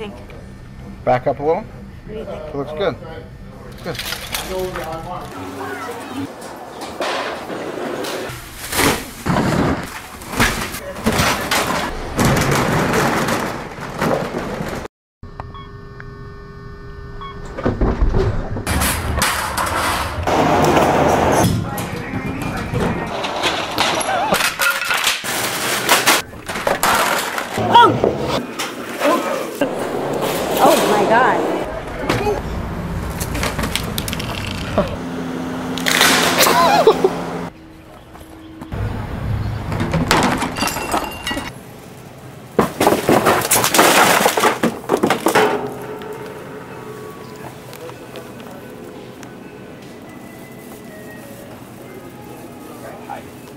think? Back up a little? What do you think? It looks good. It's good.